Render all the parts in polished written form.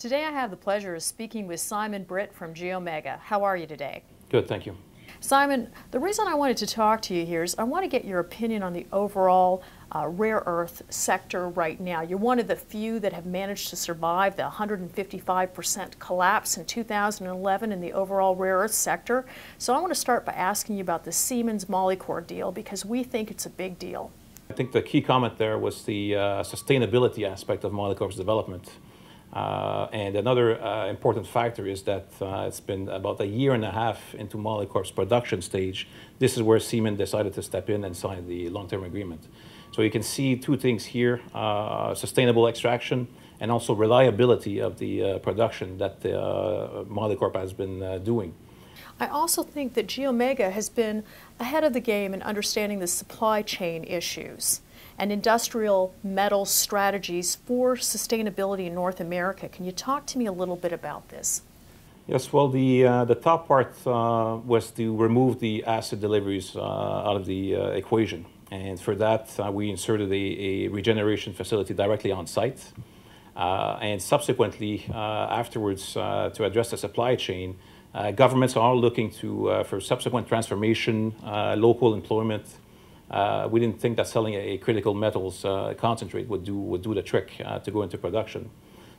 Today I have the pleasure of speaking with Simon Britt from GeoMegA. How are you today? Good, thank you. Simon, the reason I wanted to talk to you here is I want to get your opinion on the overall rare earth sector right now. You're one of the few that have managed to survive the 155% collapse in 2011 in the overall rare earth sector. So I want to start by asking you about the Siemens Molycorp deal because we think it's a big deal. I think the key comment there was the sustainability aspect of Molycorp's development. And another important factor is that it's been about a year and a half into Molycorp's production stage. This is where Siemens decided to step in and sign the long-term agreement. So you can see two things here, sustainable extraction and also reliability of the production that Molycorp has been doing. I also think that GeoMegA has been ahead of the game in understanding the supply chain issues and industrial metal strategies for sustainability in North America. Can you talk to me a little bit about this? Yes, well, the top part was to remove the acid deliveries out of the equation. And for that, we inserted a regeneration facility directly on site. And subsequently, afterwards, to address the supply chain, governments are looking to, for subsequent transformation, local employment. We didn't think that selling a critical metals concentrate would do the trick to go into production.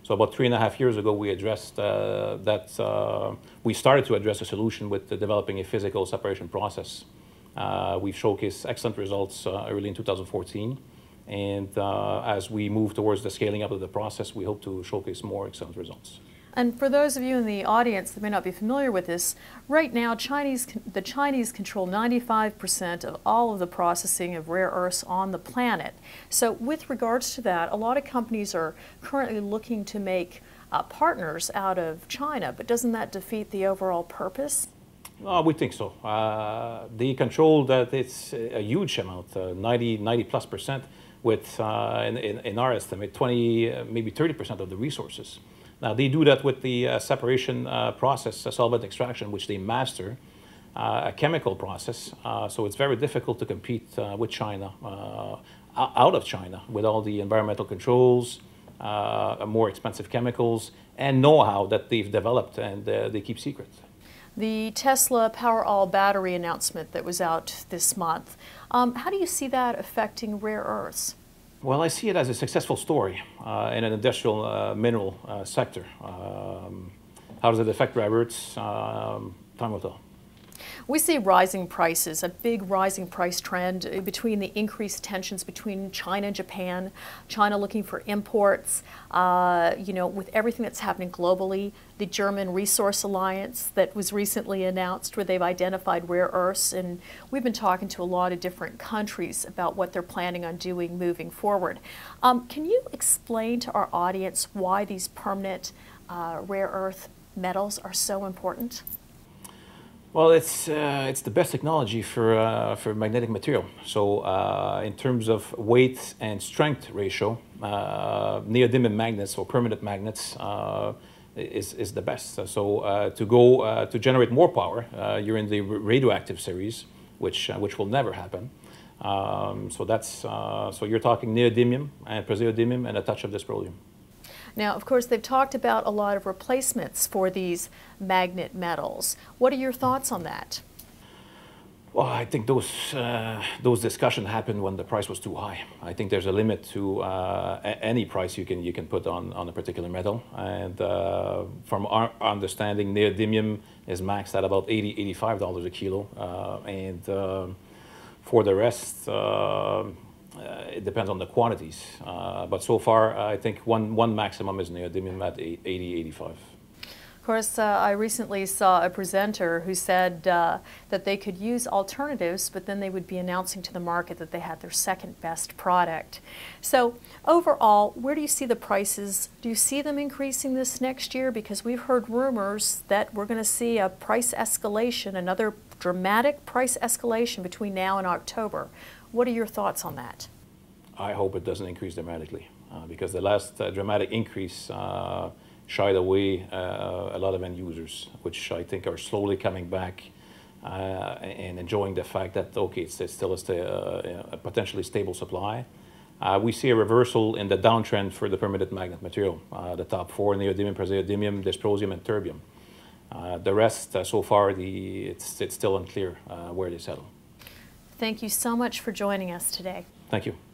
So about 3.5 years ago, we addressed we started to address a solution with developing a physical separation process. We've showcased excellent results early in 2014, and as we move towards the scaling up of the process, we hope to showcase more excellent results. And for those of you in the audience that may not be familiar with this, right now the Chinese control 95% of all of the processing of rare earths on the planet. So with regards to that, a lot of companies are currently looking to make partners out of China, but doesn't that defeat the overall purpose? We think so. They control that it's a huge amount, 90 plus percent, with, in our estimate, 20, maybe 30% of the resources. Now, they do that with the separation process, solvent extraction, which they master, a chemical process. So it's very difficult to compete with China, out of China, with all the environmental controls, more expensive chemicals, and know-how that they've developed and they keep secret. The Tesla Powerwall battery announcement that was out this month, how do you see that affecting rare earths? Well, I see it as a successful story in an industrial mineral sector. How does it affect rare earths? Time will tell. We see rising prices, a big rising price trend between the increased tensions between China and Japan, China looking for imports, you know, with everything that's happening globally, the German Resource Alliance that was recently announced where they've identified rare earths, and we've been talking to a lot of different countries about what they're planning on doing moving forward. Can you explain to our audience why these permanent rare earth metals are so important? Well, it's the best technology for magnetic material. So in terms of weight and strength ratio, neodymium magnets or permanent magnets is the best. So to generate more power, you're in the radioactive series, which will never happen. So that's so you're talking neodymium and praseodymium and a touch of dysprosium. Now, of course, they've talked about a lot of replacements for these magnet metals. What are your thoughts on that? Well, I think those discussions happened when the price was too high. I think there's a limit to any price you can put on a particular metal. And from our understanding, neodymium is maxed at about $80, $85 a kilo. And for the rest, it depends on the quantities, but so far I think one maximum is neodymium at 80, 85. Of course, I recently saw a presenter who said that they could use alternatives, but then they would be announcing to the market that they had their second best product. So overall, where do you see the prices? Do you see them increasing this next year? Because we've heard rumors that we're going to see a price escalation, another dramatic price escalation between now and October. What are your thoughts on that? I hope it doesn't increase dramatically because the last dramatic increase shied away a lot of end users, which I think are slowly coming back and enjoying the fact that, okay, it's still a potentially stable supply. we see a reversal in the downtrend for the permitted magnet material. The top four, neodymium, praseodymium, dysprosium, and terbium. The rest, so far, it's still unclear where they settle. Thank you so much for joining us today. Thank you.